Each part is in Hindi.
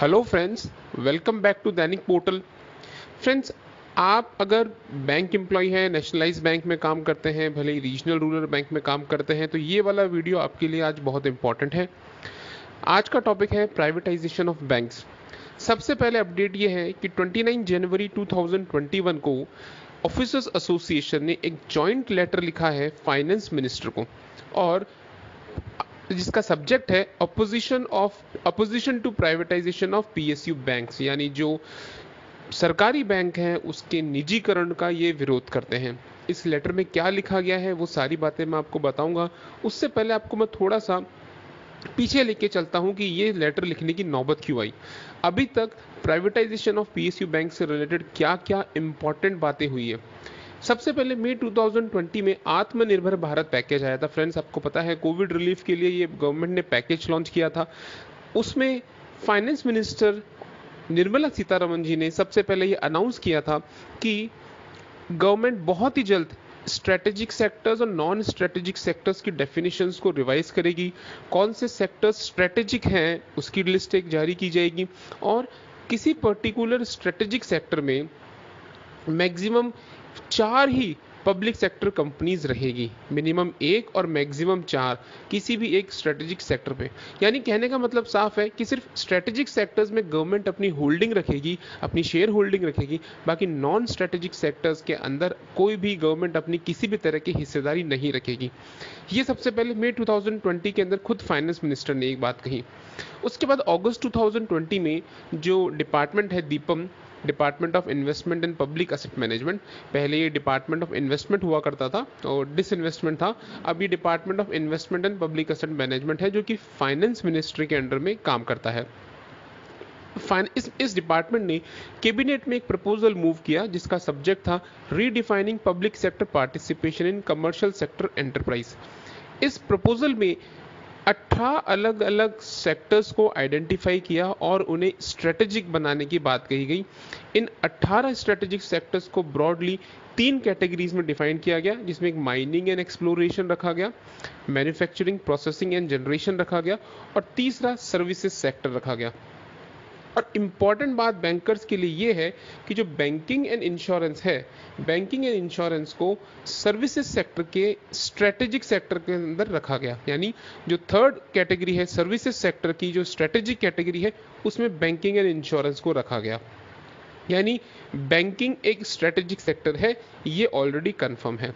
Hello friends, welcome back to Dainik portal. Friends, आप अगर बैंक एम्प्लॉय हैं, नेशनलाइज बैंक में काम करते हैं, भले ही रीजनल रूरल बैंक में काम करते हैं, तो ये वाला वीडियो आपके लिए आज बहुत इंपॉर्टेंट है। आज का टॉपिक है प्राइवेटाइजेशन ऑफ बैंक्स। सबसे पहले अपडेट ये है कि 29 जनवरी 2021 को ऑफिसर्स एसोसिएशन ने एक जॉइंट लेटर लिखा है फाइनेंस मिनिस्टर को, और जिसका सब्जेक्ट है opposition to privatisation of PSU banks, यानी जो सरकारी बैंक हैं उसके निजीकरण का ये विरोध करते हैं। इस लेटर में क्या लिखा गया है वो सारी बातें मैं आपको बताऊंगा। उससे पहले आपको मैं थोड़ा सा पीछे लेके चलता हूं कि ये लेटर लिखने की नौबत क्यों आई। अभी तक प्राइवेटाइजेशन ऑफ पीएसयू बैंक से रिलेटेड क्या क्या इंपॉर्टेंट बातें हुई है। सबसे पहले मई 2020 में आत्मनिर्भर भारत पैकेज आया था। फ्रेंड्स, आपको पता है कोविड रिलीफ के लिए ये गवर्नमेंट ने पैकेज लॉन्च किया था। उसमें फाइनेंस मिनिस्टर निर्मला सीतारमण जी ने सबसे पहले ये अनाउंस किया था कि गवर्नमेंट बहुत ही जल्द स्ट्रेटेजिक सेक्टर्स और नॉन स्ट्रेटेजिक सेक्टर्स की डेफिनेशंस को रिवाइज करेगी। कौन से सेक्टर्स स्ट्रेटेजिक हैं उसकी लिस्ट एक जारी की जाएगी, और किसी पर्टिकुलर स्ट्रेटेजिक सेक्टर में मैक्सिमम 4 ही पब्लिक सेक्टर कंपनीज रहेगी, मिनिमम 1 और मैक्सिमम 4 किसी भी एक स्ट्रेटेजिक सेक्टर पे। यानी कहने का मतलब साफ है कि सिर्फ स्ट्रेटेजिक सेक्टर्स में गवर्नमेंट अपनी होल्डिंग रखेगी, अपनी शेयर होल्डिंग रखेगी, बाकी नॉन स्ट्रेटेजिक सेक्टर्स के अंदर कोई भी गवर्नमेंट अपनी किसी भी तरह की हिस्सेदारी नहीं रखेगी। ये सबसे पहले मई 2020 के अंदर खुद फाइनेंस मिनिस्टर ने एक बात कही। उसके बाद अगस्त 2020 में जो डिपार्टमेंट है DIPAM, department of investment and public asset management, पहले ये डिपार्टमेंट ऑफ इन्वेस्टमेंट हुआ करता था और डिसइन्वेस्टमेंट था, अब ये department of investment and public asset management है जो कि फाइनेंस मिनिस्ट्री के अंडर में काम करता है। इस डिपार्टमेंट ने कैबिनेट में एक प्रपोजल मूव किया जिसका सब्जेक्ट था redefining public sector participation in commercial sector enterprise. इस प्रपोजल में 18 अलग अलग सेक्टर्स को आइडेंटिफाई किया और उन्हें स्ट्रेटेजिक बनाने की बात कही गई। इन 18 स्ट्रेटेजिक सेक्टर्स को ब्रॉडली 3 कैटेगरीज में डिफाइन किया गया, जिसमें एक माइनिंग एंड एक्सप्लोरेशन रखा गया, मैन्युफैक्चरिंग प्रोसेसिंग एंड जनरेशन रखा गया, और तीसरा सर्विसेज सेक्टर रखा गया। और इम्पॉर्टेंट बात बैंकर्स के लिए ये है कि जो बैंकिंग एंड इंश्योरेंस है, बैंकिंग एंड इंश्योरेंस को सर्विसेज सेक्टर के स्ट्रेटेजिक सेक्टर के अंदर रखा गया। यानी जो थर्ड कैटेगरी है सर्विसेज सेक्टर की, जो स्ट्रेटेजिक कैटेगरी है, उसमें बैंकिंग एंड इंश्योरेंस को रखा गया। यानी बैंकिंग एक स्ट्रेटेजिक सेक्टर है, ये ऑलरेडी कन्फर्म है।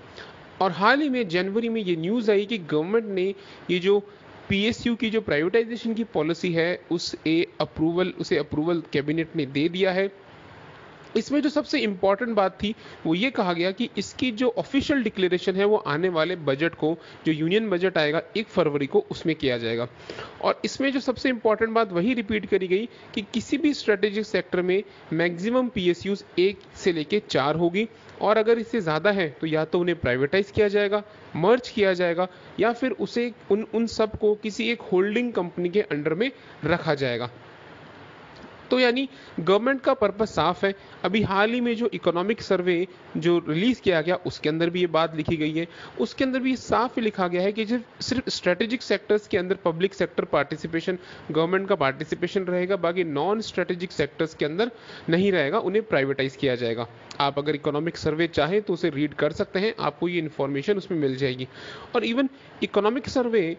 और हाल ही में जनवरी में ये न्यूज़ आई कि गवर्नमेंट ने ये जो पीएसयू की जो प्राइवेटाइजेशन की पॉलिसी है उसे अप्रूवल कैबिनेट ने दे दिया है। इसमें जो सबसे इम्पॉर्टेंट बात थी वो ये कहा गया कि इसकी जो ऑफिशियल डिक्लेरेशन है वो आने वाले बजट को, जो यूनियन बजट आएगा 1 फरवरी को, उसमें किया जाएगा। और इसमें जो सबसे इम्पॉर्टेंट बात वही रिपीट करी गई कि किसी भी स्ट्रेटेजिक सेक्टर में मैक्सिमम पीएसयूज 1 से लेके 4 होगी, और अगर इससे ज़्यादा है तो या तो उन्हें प्राइवेटाइज किया जाएगा, मर्ज किया जाएगा, या फिर उसे उन सब को किसी एक होल्डिंग कंपनी के अंडर में रखा जाएगा। तो यानी गवर्नमेंट का पर्पस साफ है। अभी हाल ही में जो इकोनॉमिक सर्वे जो रिलीज किया गया उसके अंदर भी ये बात लिखी गई है, उसके अंदर भी साफ लिखा गया है कि सिर्फ स्ट्रेटेजिक सेक्टर्स के अंदर पब्लिक सेक्टर पार्टिसिपेशन, गवर्नमेंट का पार्टिसिपेशन रहेगा, बाकी नॉन स्ट्रेटेजिक सेक्टर्स के अंदर नहीं रहेगा, उन्हें प्राइवेटाइज किया जाएगा। आप अगर इकोनॉमिक सर्वे चाहें तो उसे रीड कर सकते हैं, आपको ये इन्फॉर्मेशन उसमें मिल जाएगी। और इवन इकोनॉमिक सर्वे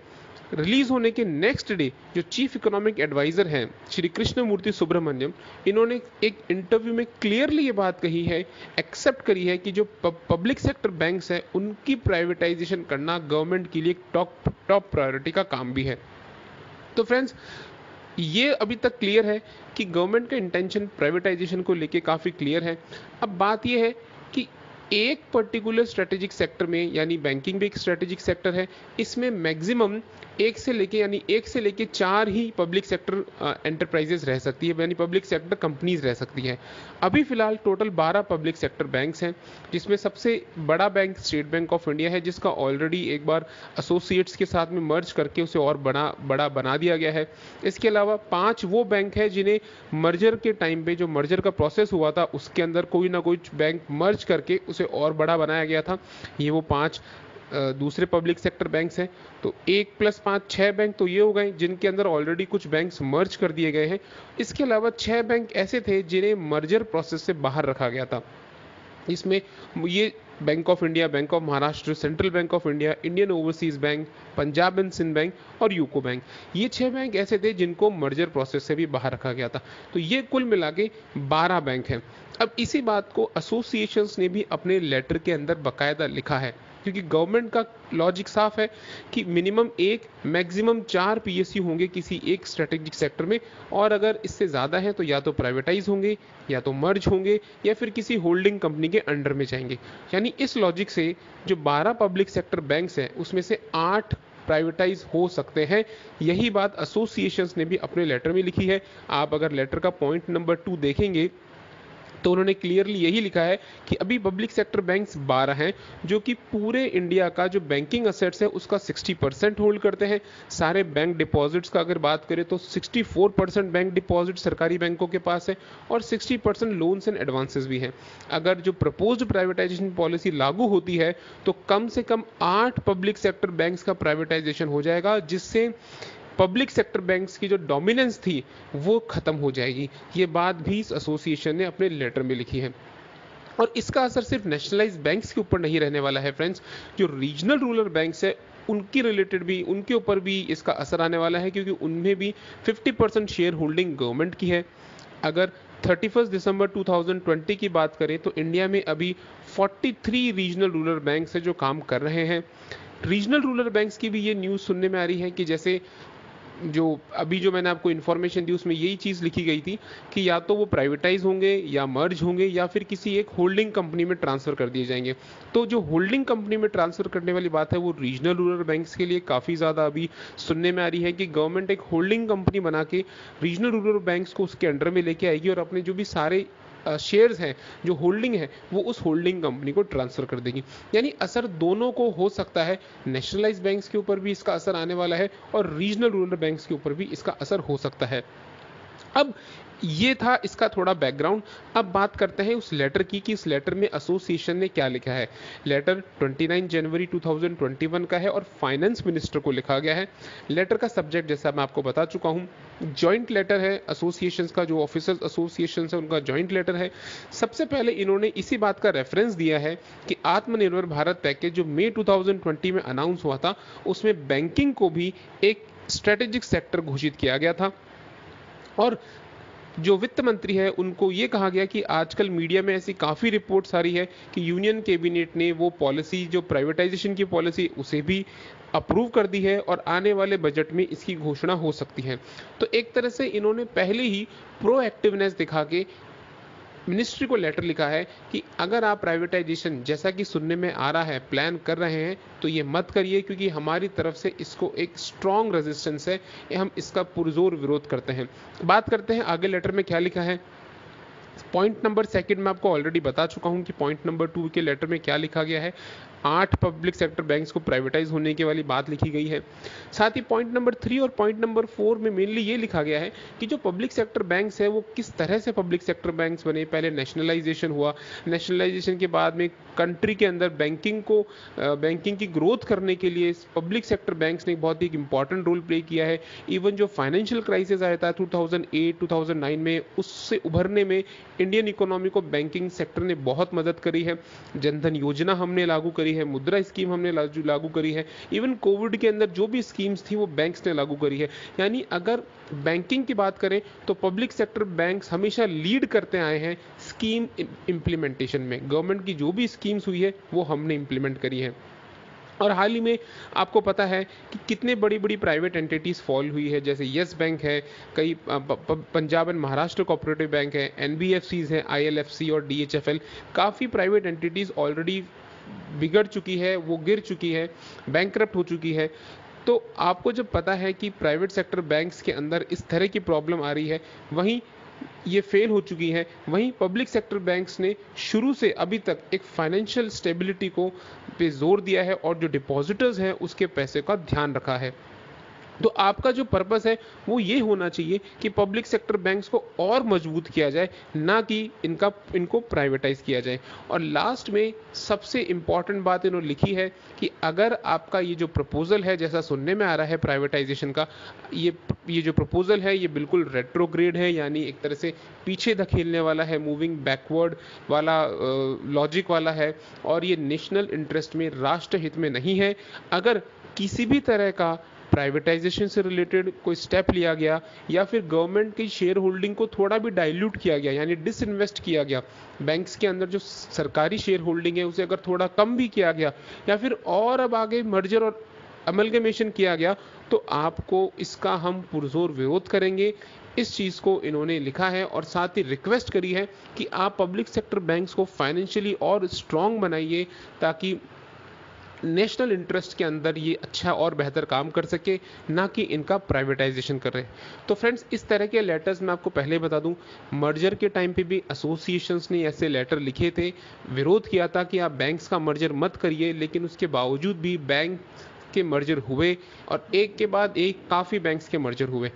रिलीज होने के नेक्स्ट डे जो चीफ इकोनॉमिक एडवाइजर हैं श्री कृष्णमूर्ति सुब्रमण्यम, इन्होंने एक इंटरव्यू में क्लियरली ये बात कही है, एक्सेप्ट करी है कि जो पब्लिक सेक्टर बैंक्स हैं उनकी प्राइवेटाइजेशन करना गवर्नमेंट के लिए एक टॉप प्रायोरिटी का काम भी है। तो फ्रेंड्स, ये अभी तक क्लियर है कि गवर्नमेंट का इंटेंशन प्राइवेटाइजेशन को लेके काफ़ी क्लियर है। अब बात यह है कि एक पर्टिकुलर स्ट्रेटेजिक सेक्टर में, यानी बैंकिंग भी एक स्ट्रेटेजिक सेक्टर है, इसमें मैक्सिमम 1 से लेके 4 ही पब्लिक सेक्टर एंटरप्राइजेस रह सकती है, यानी पब्लिक सेक्टर कंपनीज रह सकती है। अभी फिलहाल टोटल 12 पब्लिक सेक्टर बैंक्स हैं, जिसमें सबसे बड़ा bank state bank of India है, जिसका ऑलरेडी एक बार एसोसिएट्स के साथ में मर्ज करके उसे और बड़ा बना दिया गया है। इसके अलावा 5 वो बैंक है जिन्हें मर्जर के टाइम पे, जो मर्जर का प्रोसेस हुआ था उसके अंदर कोई ना कोई बैंक मर्ज करके उसे और बड़ा बनाया गया था। ये वो 5 दूसरे पब्लिक सेक्टर बैंक्स हैं, तो 1 + 5 6 बैंक तो ये हो गए जिनके अंदर ऑलरेडी कुछ बैंक्स मर्ज कर दिए गए हैं। इसके अलावा 6 बैंक ऐसे थे जिन्हें मर्जर प्रोसेस से बाहर रखा गया था। इसमें ये bank of India, bank of Maharashtra, central bank of India, Indian overseas bank, Punjab and Sindh bank और यूको बैंक, ये 6 बैंक ऐसे थे जिनको मर्जर प्रोसेस से भी बाहर रखा गया था। तो ये कुल मिला के 12 बैंक हैं। अब इसी बात को एसोसिएशंस ने भी अपने लेटर के अंदर बाकायदा लिखा है, क्योंकि गवर्नमेंट का लॉजिक साफ है कि मिनिमम 1 मैक्सिमम 4 पीएसयू होंगे किसी एक स्ट्रेटेजिक सेक्टर में, और अगर इससे ज़्यादा है तो या तो प्राइवेटाइज होंगे, या तो मर्ज होंगे, या फिर किसी होल्डिंग कंपनी के अंडर में जाएंगे। यानी इस लॉजिक से जो 12 पब्लिक सेक्टर बैंक्स हैं उसमें से 8 प्राइवेटाइज हो सकते हैं। यही बात एसोसिएशंस ने भी अपने लेटर में लिखी है। आप अगर लेटर का पॉइंट नंबर 2 देखेंगे तो उन्होंने क्लियरली यही लिखा है कि अभी पब्लिक सेक्टर बैंक्स 12 हैं जो कि पूरे इंडिया का जो बैंकिंग असेट्स है उसका 60% होल्ड करते हैं। सारे बैंक डिपॉजिट्स का अगर बात करें तो 64% बैंक डिपॉजिट सरकारी बैंकों के पास है और 60% लोन्स एंड एडवांसेस भी हैं। अगर जो प्रपोज्ड प्राइवेटाइजेशन पॉलिसी लागू होती है तो कम से कम 8 पब्लिक सेक्टर बैंक्स का प्राइवेटाइजेशन हो जाएगा, जिससे पब्लिक सेक्टर बैंक्स की जो डोमिनेंस थी वो ख़त्म हो जाएगी। ये बात भी इस एसोसिएशन ने अपने लेटर में लिखी है। और इसका असर सिर्फ नेशनलाइज्ड बैंक्स के ऊपर नहीं रहने वाला है फ्रेंड्स, जो रीजनल रूरल बैंक्स है उनकी रिलेटेड भी, उनके ऊपर भी इसका असर आने वाला है, क्योंकि उनमें भी 50% शेयर होल्डिंग गवर्नमेंट की है। अगर 31 दिसंबर 2020 की बात करें तो इंडिया में अभी 43 रीजनल रूरल बैंक्स है जो काम कर रहे हैं। रीजनल रूरल बैंक्स की भी ये न्यूज़ सुनने में आ रही है कि जैसे जो अभी जो मैंने आपको इन्फॉर्मेशन दी उसमें यही चीज़ लिखी गई थी कि या तो वो प्राइवेटाइज होंगे, या मर्ज होंगे, या फिर किसी एक होल्डिंग कंपनी में ट्रांसफ़र कर दिए जाएंगे। तो जो होल्डिंग कंपनी में ट्रांसफ़र करने वाली बात है वो रीजनल रूरल बैंक्स के लिए काफ़ी ज़्यादा अभी सुनने में आ रही है कि गवर्नमेंट एक होल्डिंग कंपनी बना के रीजनल रूरल बैंक्स को उसके अंडर में लेके आएगी और अपने जो भी सारे शेयर्स हैं, जो होल्डिंग है, वो उस होल्डिंग कंपनी को ट्रांसफ़र कर देगी। यानी असर दोनों को हो सकता है, नेशनलाइज्ड बैंक्स के ऊपर भी इसका असर आने वाला है और रीजनल रूरल बैंक्स के ऊपर भी इसका असर हो सकता है। अब ये था इसका थोड़ा बैकग्राउंड। अब बात करते हैं उस लेटर की कि इस लेटर में एसोसिएशन ने क्या लिखा है। लेटर 29 जनवरी 2021 का है और फाइनेंस मिनिस्टर को लिखा गया है। लेटर का सब्जेक्ट जैसा मैं आपको बता चुका हूँ, जॉइंट लेटर है एसोसिएशंस का, जो ऑफिसर्स एसोसिएशन है उनका जॉइंट लेटर है। सबसे पहले इन्होंने इसी बात का रेफरेंस दिया है कि आत्मनिर्भर भारत पैकेज जो मई 2020 में अनाउंस हुआ था उसमें बैंकिंग को भी एक स्ट्रेटेजिक सेक्टर घोषित किया गया था। और जो वित्त मंत्री है उनको ये कहा गया कि आजकल मीडिया में ऐसी काफ़ी रिपोर्ट्स आ रही है कि यूनियन कैबिनेट ने वो पॉलिसी, जो प्राइवेटाइजेशन की पॉलिसी, उसे भी अप्रूव कर दी है और आने वाले बजट में इसकी घोषणा हो सकती है। तो एक तरह से इन्होंने पहले ही प्रोएक्टिवनेस दिखा के मिनिस्ट्री को लेटर लिखा है कि अगर आप प्राइवेटाइजेशन जैसा कि सुनने में आ रहा है प्लान कर रहे हैं तो ये मत करिए, क्योंकि हमारी तरफ से इसको एक स्ट्रॉन्ग रेजिस्टेंस है, हम इसका पुरजोर विरोध करते हैं। बात करते हैं आगे लेटर में क्या लिखा है। पॉइंट नंबर 2 में आपको ऑलरेडी बता चुका हूं कि पॉइंट नंबर 2 के लेटर में क्या लिखा गया है। 8 पब्लिक सेक्टर बैंक्स को प्राइवेटाइज होने की वाली बात लिखी गई है। साथ ही पॉइंट नंबर 3 और पॉइंट नंबर 4 में मेनली ये लिखा गया है कि जो पब्लिक सेक्टर बैंक्स है वो किस तरह से पब्लिक सेक्टर बैंक्स बने। पहले नेशनलाइजेशन हुआ, नेशनलाइजेशन के बाद में कंट्री के अंदर बैंकिंग की ग्रोथ करने के लिए पब्लिक सेक्टर बैंक्स ने बहुत ही इंपॉर्टेंट रोल प्ले किया है। इवन जो फाइनेंशियल क्राइसिस आया था 2008-2009 में, उससे उभरने में इंडियन इकोनॉमी को बैंकिंग सेक्टर ने बहुत मदद करी है। जनधन योजना हमने लागू करी है, मुद्रा स्कीम हमने लागू करी है, इवन कोविड के अंदर जो भी स्कीम्स थी वो बैंक्स ने लागू करी है। यानी अगर बैंकिंग की बात करें तो पब्लिक सेक्टर बैंक्स हमेशा लीड करते आए हैं स्कीम इम्प्लीमेंटेशन में। गवर्नमेंट की जो भी स्कीम्स हुई है वो हमने इम्प्लीमेंट करी है। और हाल ही में आपको पता है कि कितने बड़ी बड़ी प्राइवेट एंटिटीज़ फॉल हुई है, जैसे येस बैंक है, कई Punjab and Maharashtra cooperative bank है, एनबीएफसीज हैं, आईएलएफसी और डीएचएफएल। काफ़ी प्राइवेट एंटिटीज़ ऑलरेडी बिगड़ चुकी है, वो गिर चुकी है, बैंकरप्ट हो चुकी है। तो आपको जब पता है कि प्राइवेट सेक्टर बैंक्स के अंदर इस तरह की प्रॉब्लम आ रही है, वहीं ये फेल हो चुकी है, वहीं पब्लिक सेक्टर बैंक्स ने शुरू से अभी तक एक फाइनेंशियल स्टेबिलिटी को पे जोर दिया है और जो डिपॉजिटर्स हैं उसके पैसे का ध्यान रखा है। तो आपका जो पर्पस है वो ये होना चाहिए कि पब्लिक सेक्टर बैंक्स को और मजबूत किया जाए, ना कि इनको प्राइवेटाइज किया जाए। और लास्ट में सबसे इम्पॉर्टेंट बात इन्होंने लिखी है कि अगर आपका ये जो प्रपोजल है, जैसा सुनने में आ रहा है प्राइवेटाइजेशन का, ये जो प्रपोजल है ये बिल्कुल रेट्रोग्रेड है, यानी एक तरह से पीछे धकेलने वाला है, मूविंग बैकवर्ड वाला लॉजिक वाला है, और ये नेशनल इंटरेस्ट में, राष्ट्र हित में नहीं है। अगर किसी भी तरह का प्राइवेटाइजेशन से रिलेटेड कोई स्टेप लिया गया या फिर गवर्नमेंट की शेयर होल्डिंग को थोड़ा भी डाइल्यूट किया गया, यानी डिसइन्वेस्ट किया गया, बैंक्स के अंदर जो सरकारी शेयर होल्डिंग है उसे अगर थोड़ा कम भी किया गया या फिर और अब आगे मर्जर और अमलगमेशन किया गया, तो आपको इसका हम पुरजोर विरोध करेंगे। इस चीज़ को इन्होंने लिखा है और साथ ही रिक्वेस्ट करी है कि आप पब्लिक सेक्टर बैंक्स को फाइनेंशियली और स्ट्रांग बनाइए ताकि नेशनल इंटरेस्ट के अंदर ये अच्छा और बेहतर काम कर सके, ना कि इनका प्राइवेटाइजेशन कर रहे। तो फ्रेंड्स, इस तरह के लेटर्स मैं आपको पहले बता दूं, मर्जर के टाइम पे भी एसोसिएशंस ने ऐसे लेटर लिखे थे, विरोध किया था कि आप बैंक्स का मर्जर मत करिए, लेकिन उसके बावजूद भी बैंक के मर्जर हुए और एक के बाद एक काफ़ी बैंक्स के मर्जर हुए।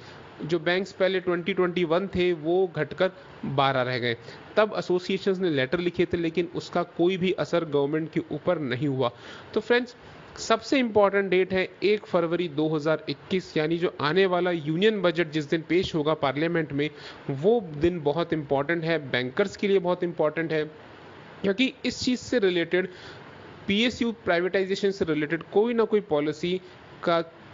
जो बैंक्स पहले 2021 थे वो घटकर 12 रह गए। तब एसोसिएशंस ने लेटर लिखे थे, लेकिन उसका कोई भी असर गवर्नमेंट के ऊपर नहीं हुआ। तो फ्रेंड्स, सबसे इम्पॉर्टेंट डेट है 1 फरवरी 2021, यानी जो आने वाला यूनियन बजट जिस दिन पेश होगा पार्लियामेंट में, वो दिन बहुत इम्पॉर्टेंट है, बैंकर्स के लिए बहुत इम्पॉर्टेंट है, क्योंकि इस चीज़ से रिलेटेड PSU प्राइवेटाइजेशन से रिलेटेड कोई ना कोई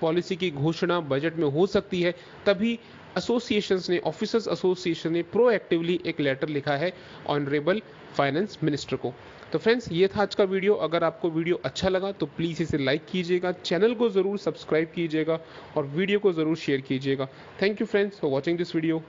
पॉलिसी की घोषणा बजट में हो सकती है। तभी एसोसिएशंस ने, ऑफिसर्स एसोसिएशन ने प्रोएक्टिवली एक लेटर लिखा है ऑनरेबल फाइनेंस मिनिस्टर को। तो फ्रेंड्स, ये था आज का वीडियो। अगर आपको वीडियो अच्छा लगा तो प्लीज़ इसे लाइक कीजिएगा, चैनल को ज़रूर सब्सक्राइब कीजिएगा और वीडियो को ज़रूर शेयर कीजिएगा। Thank you friends for watching this video.